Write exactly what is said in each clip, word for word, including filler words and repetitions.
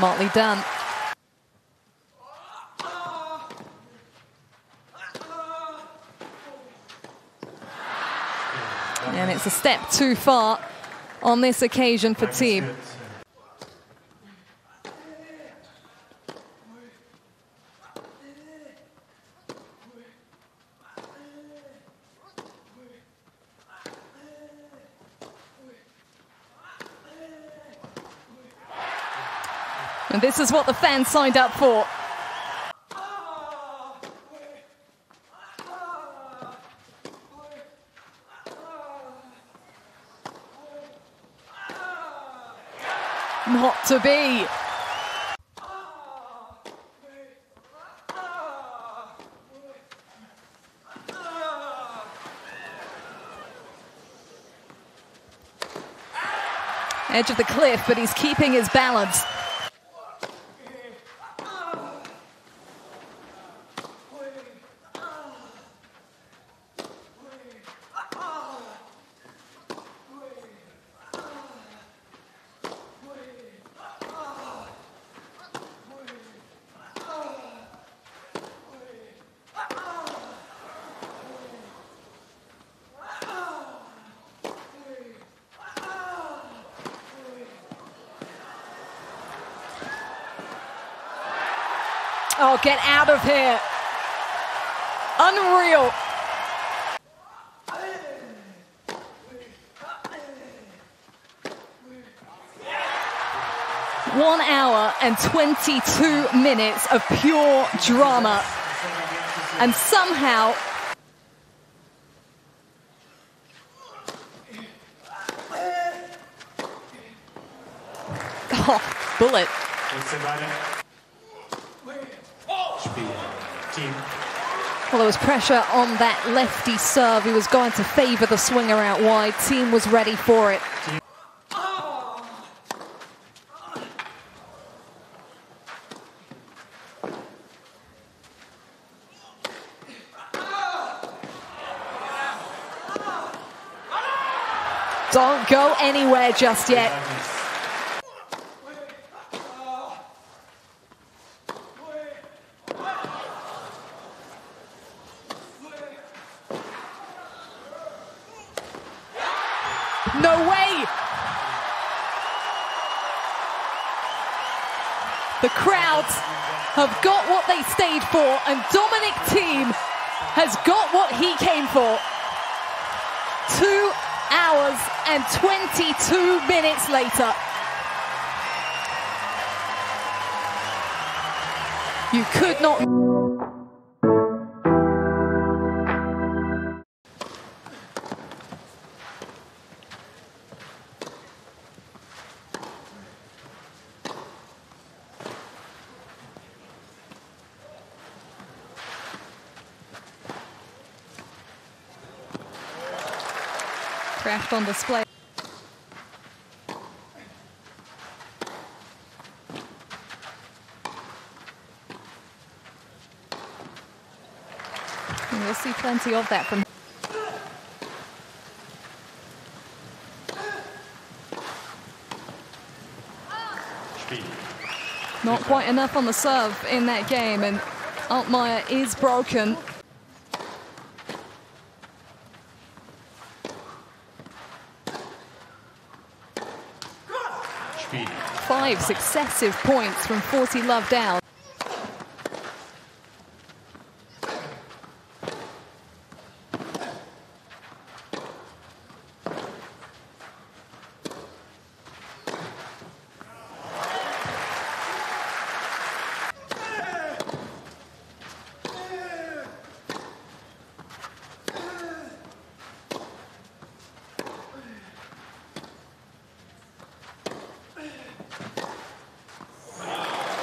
Motley Dunn. And it's a step too far on this occasion for Thiem. And this is what the fans signed up for. Not to be. Edge of the cliff, but he's keeping his balance. Oh, get out of here. Unreal. One hour and twenty-two minutes of pure drama. And somehow... Oh, bullet. Well, there was pressure on that lefty serve. He was going to favour the swinger out wide. Thiem was ready for it. Don't go anywhere just yet. No way! The crowds have got what they stayed for, and Dominic Thiem has got what he came for. Two hours and twenty-two minutes later. You could not... Crashed on display. And we'll see plenty of that from... Not quite enough on the serve in that game, and Altmaier is broken. Five successive points from forty love down.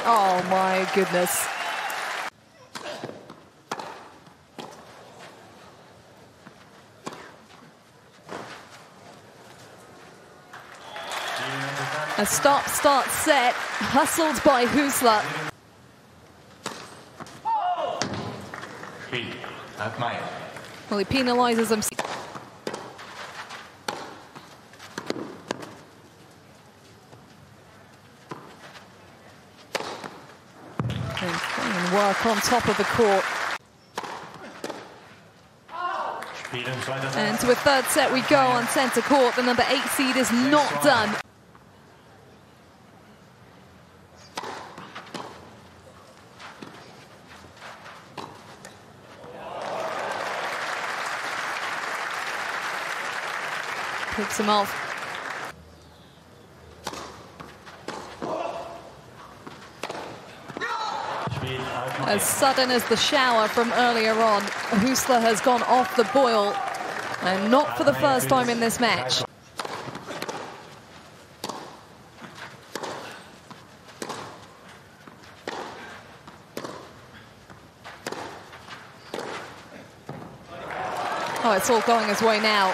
Oh my goodness. A stop, start, set, hustled by Huesler. Oh. Well, he penalises himself. And work on top of the court. And to a third set we go on centre court. The number eight seed is not done. Picks him off. As sudden as the shower from earlier on, Huesler has gone off the boil, and not for the first time in this match. Oh, it's all going his way now.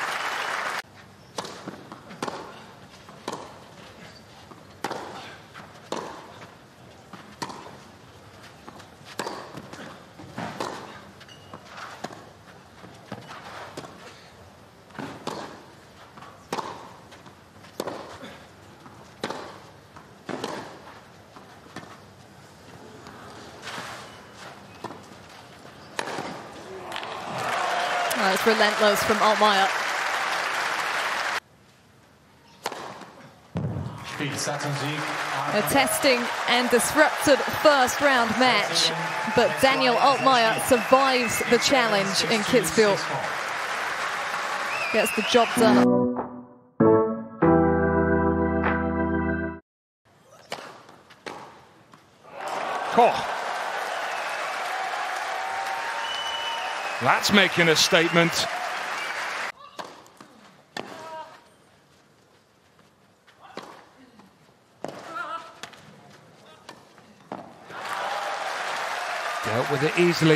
It's relentless from Altmaier. A testing and disrupted first round match, but Daniel Altmaier survives the challenge in Kittsfield. Gets the job done. Koch. That's making a statement. Dealt with it easily.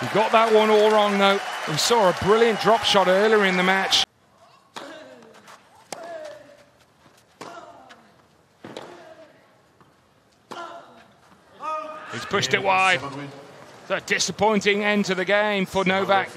He got that one all wrong, though. We saw a brilliant drop shot earlier in the match. He's pushed it wide. It's a disappointing end to the game for Novak.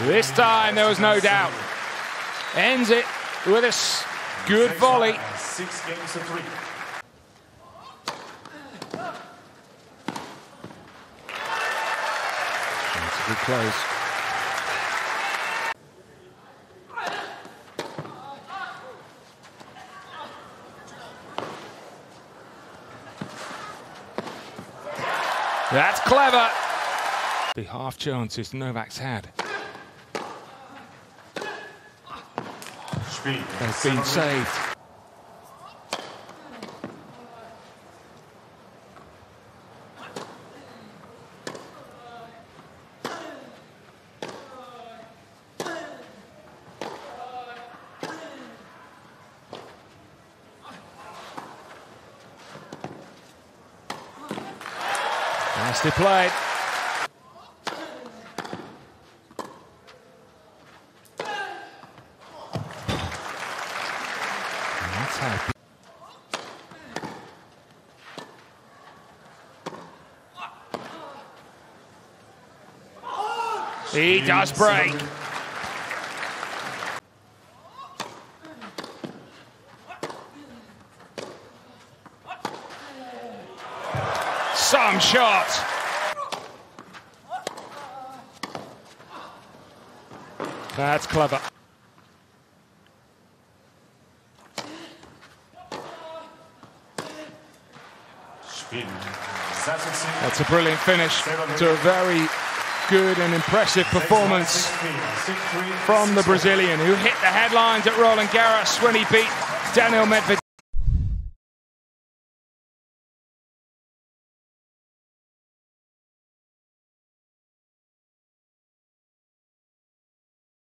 This time there was no doubt. Ends it with a good volley. Six games to three. That's a good close. That's clever. The half chances Novak's had. They've been saved. Nicely played. Happy. He does break. Some shot. That's clever. That's a brilliant finish to a very good and impressive performance from the Brazilian, who hit the headlines at Roland Garros when he beat Daniel Medvedev.